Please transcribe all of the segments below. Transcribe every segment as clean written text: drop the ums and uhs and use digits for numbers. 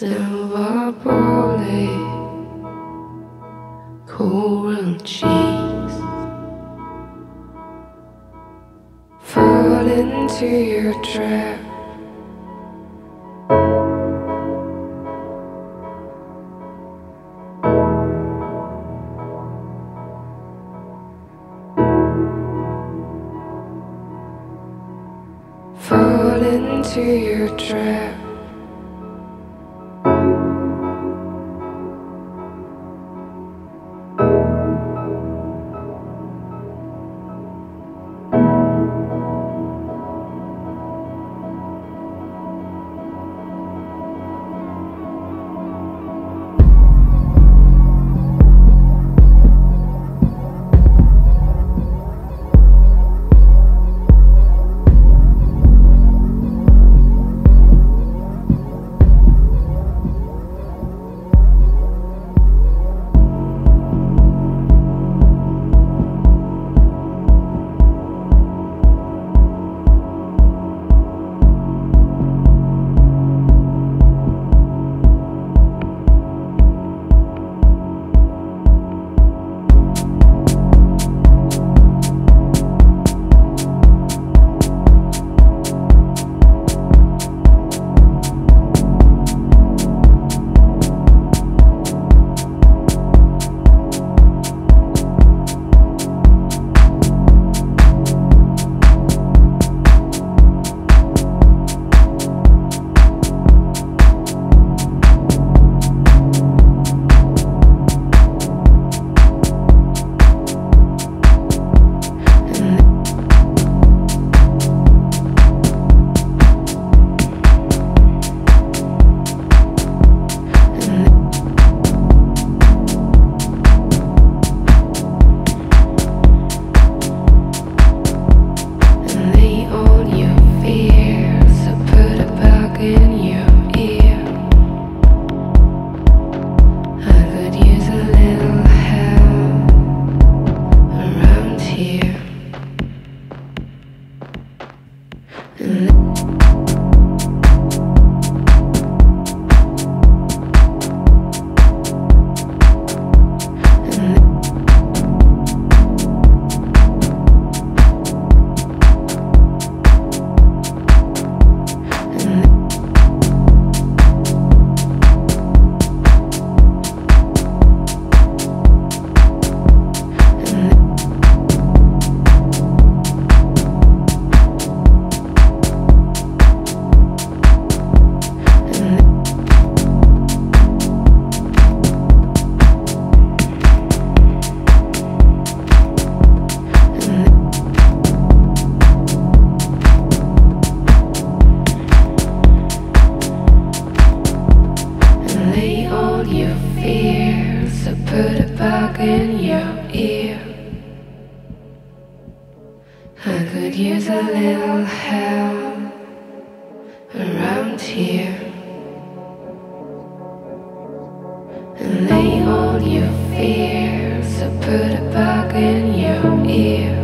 silver bullet, coral cheeks, fall into your trap. Fall into your trap. In your ear, I could use a little help around here. And lay all your fears, so put a bug in your ear.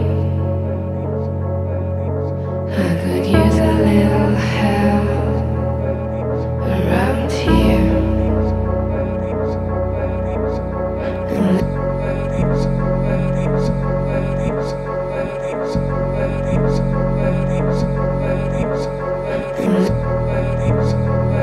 I could use a little help around here. Thank you.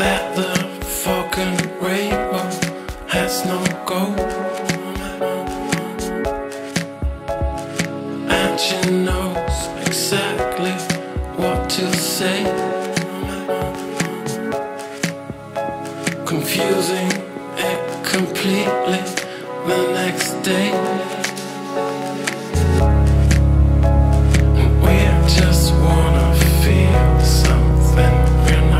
that the fucking rainbow has no gold, and she knows exactly what to say. Confusing it completely the next day. And we just wanna feel something. Never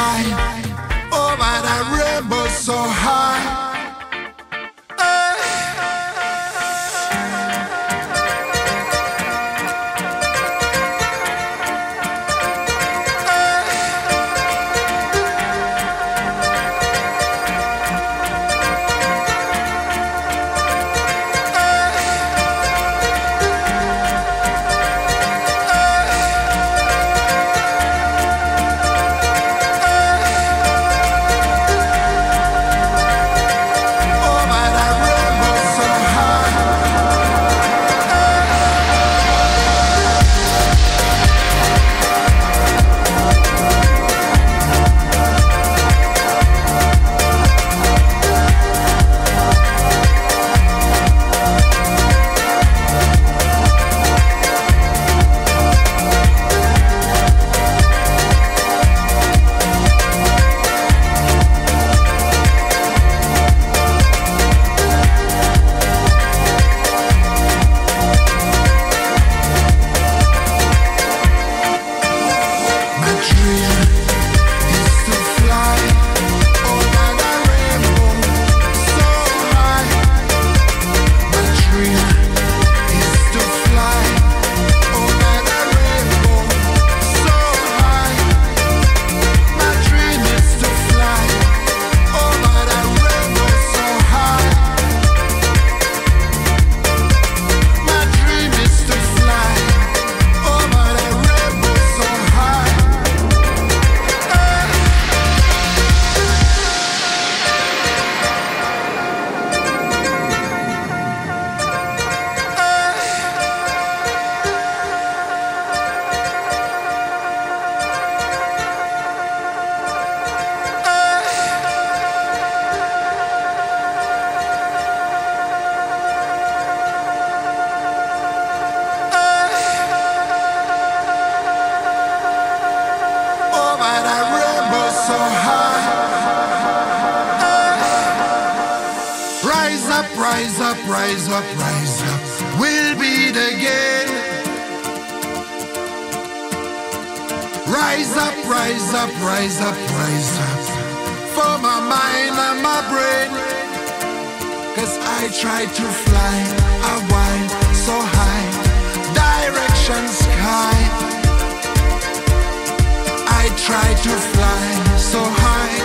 light over that rainbow so high. Rise up, rise up, rise up, rise up. We'll beat again. Rise up, rise up, rise up, rise up. For my mind and my brain. 'Cause I tried to fly, I went so high. Direction sky. I tried to fly so high.